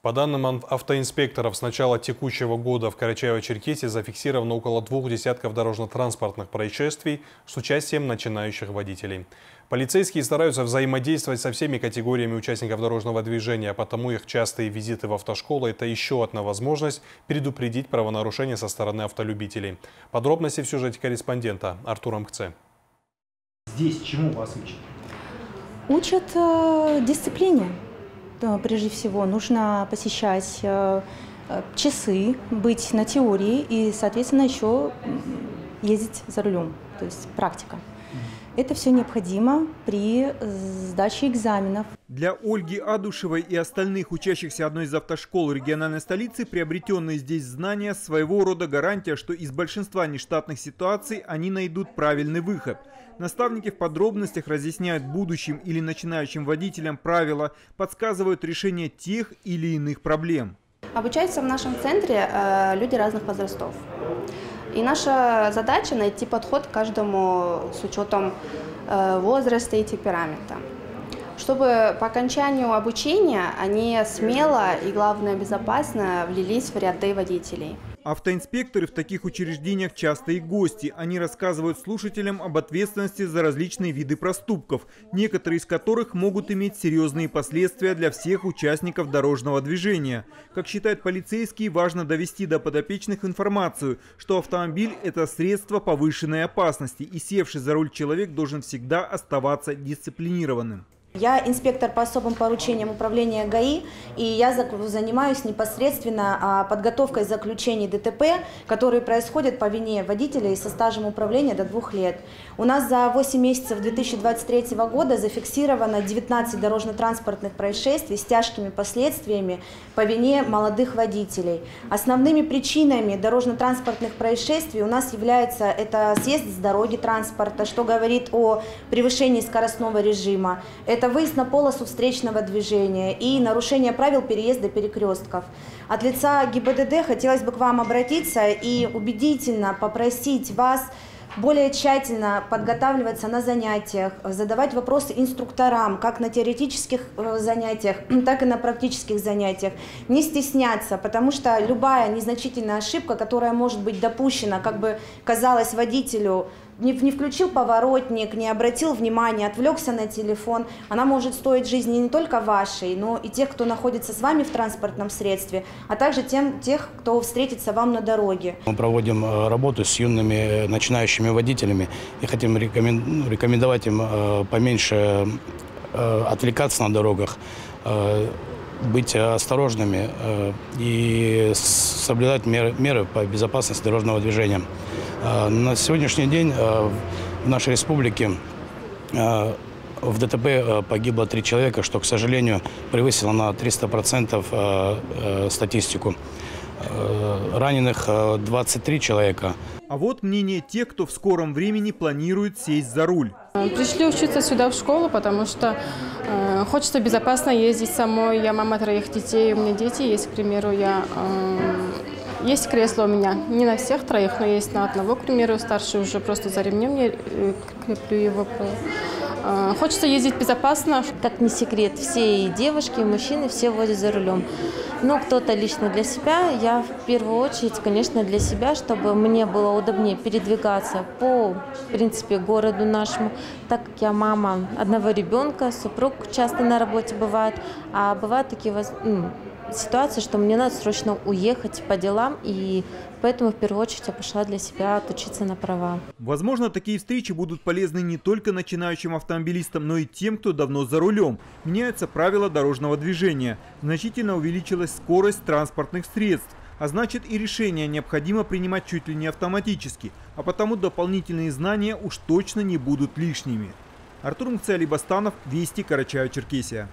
По данным автоинспекторов, с начала текущего года в Карачаево-Черкесии зафиксировано около 2 десятков дорожно-транспортных происшествий с участием начинающих водителей. Полицейские стараются взаимодействовать со всеми категориями участников дорожного движения, потому их частые визиты в автошколы – это еще одна возможность предупредить правонарушения со стороны автолюбителей. Подробности в сюжете корреспондента Артура Мцалибастанова. Здесь чему вас учат? Учат дисциплине. Прежде всего, нужно посещать часы, быть на теории и, соответственно, еще ездить за рулем, то есть практика. Это все необходимо при сдаче экзаменов. Для Ольги Адушевой и остальных учащихся одной из автошкол региональной столицы приобретенные здесь знания – своего рода гарантия, что из большинства нештатных ситуаций они найдут правильный выход. Наставники в подробностях разъясняют будущим или начинающим водителям правила, подсказывают решение тех или иных проблем. Обучаются в нашем центре люди разных возрастов. И наша задача – найти подход к каждому с учетом возраста и темперамента, чтобы по окончанию обучения они смело и, главное, безопасно влились в ряды водителей. Автоинспекторы в таких учреждениях частые гости. Они рассказывают слушателям об ответственности за различные виды проступков, некоторые из которых могут иметь серьезные последствия для всех участников дорожного движения. Как считают полицейские, важно довести до подопечных информацию, что автомобиль – это средство повышенной опасности, и севший за руль человек должен всегда оставаться дисциплинированным. Я инспектор по особым поручениям управления ГАИ, и я занимаюсь непосредственно подготовкой заключений ДТП, которые происходят по вине водителей со стажем управления до 2 лет. У нас за 8 месяцев 2023 года зафиксировано 19 дорожно-транспортных происшествий с тяжкими последствиями по вине молодых водителей. Основными причинами дорожно-транспортных происшествий у нас является это съезд с дороги транспорта, что говорит о превышении скоростного режима. Это выезд на полосу встречного движения и нарушение правил переезда перекрестков. От лица ГИБДД хотелось бы к вам обратиться и убедительно попросить вас более тщательно подготавливаться на занятиях, задавать вопросы инструкторам, как на теоретических занятиях, так и на практических занятиях. Не стесняться, потому что любая незначительная ошибка, которая может быть допущена, как бы казалось водителю, не включил поворотник, не обратил внимания, отвлекся на телефон, она может стоить жизни не только вашей, но и тех, кто находится с вами в транспортном средстве, а также тех, кто встретится вам на дороге. Мы проводим работу с юными начинающими водителями и хотим рекомендовать им поменьше отвлекаться на дорогах, быть осторожными и соблюдать меры по безопасности дорожного движения. На сегодняшний день в нашей республике в ДТП погибло 3 человека, что, к сожалению, превысило на 300% статистику. Раненых 23 человека. А вот мнение тех, кто в скором времени планирует сесть за руль. Пришли учиться сюда в школу, потому что хочется безопасно ездить самой. Я мама 3 детей, у меня дети есть, к примеру, есть кресло у меня, не на всех 3, но есть на одного, к примеру, старший уже просто за ремнем, я креплю его. Хочется ездить безопасно. Как не секрет, все и девушки, и мужчины, все возят за рулем. Но кто-то лично для себя, я в первую очередь, конечно, для себя, чтобы мне было удобнее передвигаться по, в принципе, городу нашему, так как я мама одного ребенка, супруг часто на работе бывает, а бывают такие ситуации, что мне надо срочно уехать по делам, и поэтому в первую очередь я пошла для себя отучиться на права. Возможно, такие встречи будут полезны не только начинающим автомобилистам, но и тем, кто давно за рулем. Меняются правила дорожного движения. Значительно увеличилась скорость транспортных средств. А значит, и решения необходимо принимать чуть ли не автоматически. А потому дополнительные знания уж точно не будут лишними. Артур Мцалибастанов, Вести, Карачаево-Черкесия.